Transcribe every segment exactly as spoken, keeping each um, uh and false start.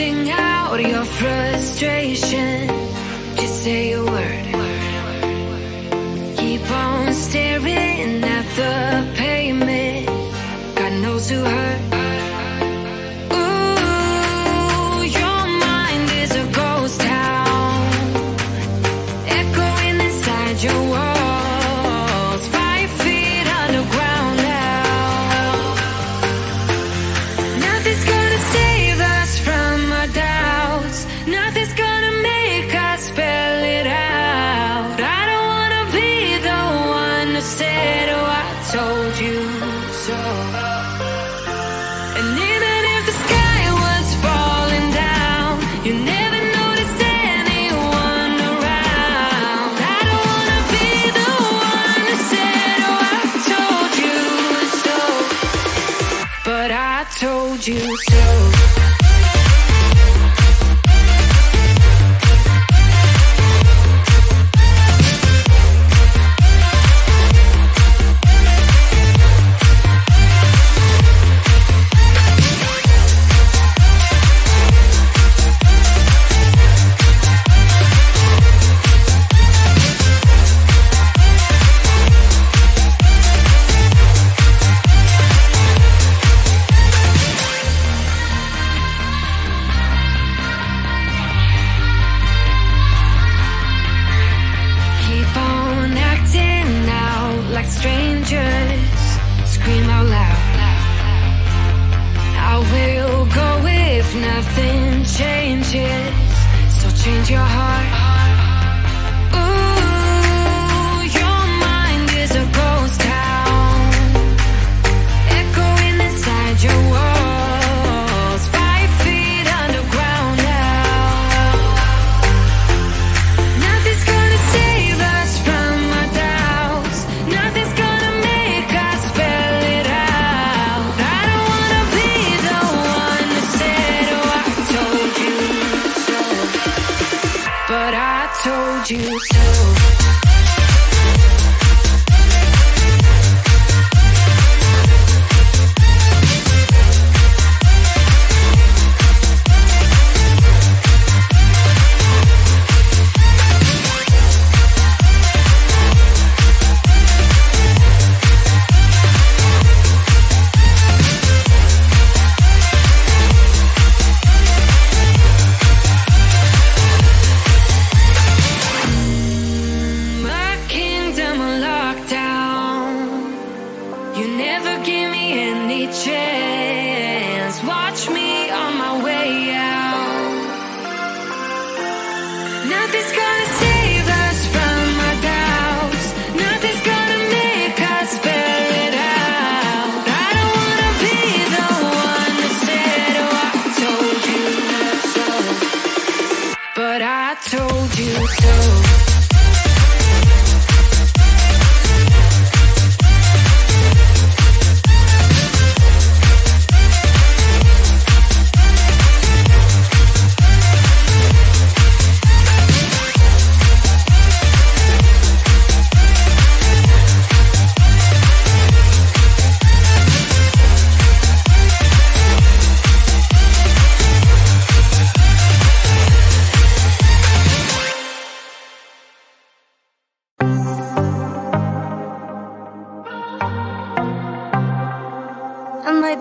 acting out your frustration. Just say a word. Keep on staring at the pavement. God knows who hurt. Ooh, your mind is a ghost town, echoing inside your walls, five feet underground now. Nothing's gonna save us from our doubts. Nothing's gonna make us spell it out. I don't wanna be the one who said, oh, I told you so. Told you so. Strangers scream out loud. I will go if nothing changes. So change your heart. Ooh, your mind is a ghost town, echoing inside your walls, five feet underground now. Nothing's gonna save us from our doubts. Nothing. But I told you so. You never give me any chance. Watch me on my way out. Nothing's gonna save us from our doubts. Nothing's gonna make us spell it out. I don't wanna be the one that said, oh, I told you so. But I told you so.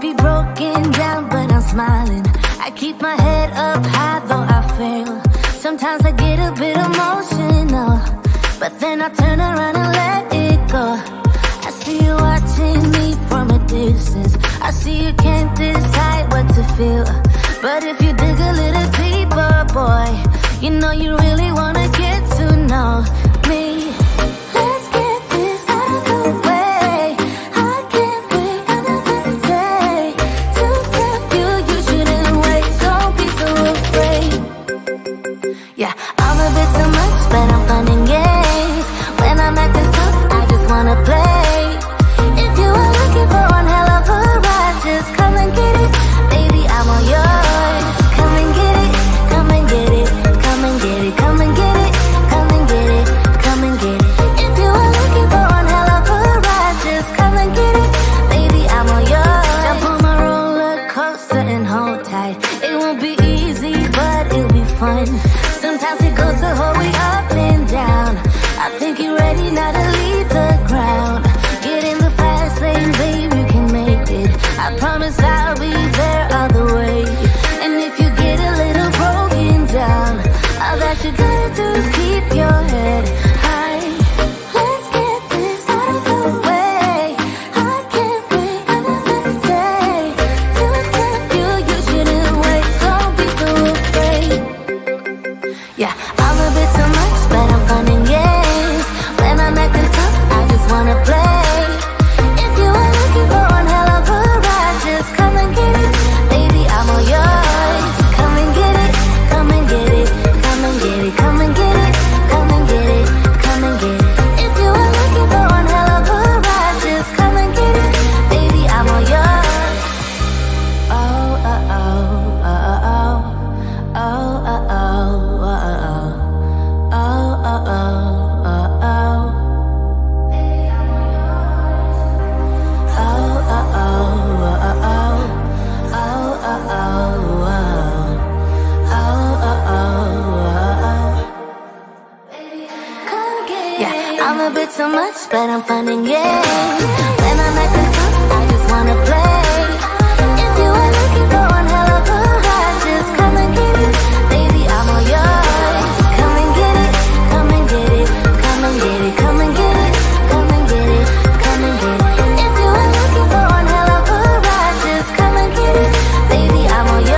Be broken down, but I'm smiling. I keep my head up high, though I fail. Sometimes I get a bit emotional, but then I turn around and let it go. I see you watching me from a distance. I see you can't decide what to feel, but if you dig a little deeper, boy, you know you really wanna get to know me. Come and get it, come and get it, come and get it. I'm a bit too much, but I'm fun and games. When I'm at the top, I just wanna play. If you are looking for one hell of a ride, just come and get it, baby, I'm all yours. Come and get it, come and get it, come and get it, come and get it, come and get it, come and get it. If you are looking for one hell of a ride, just come and get it, baby, I'm all yours.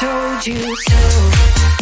told you so.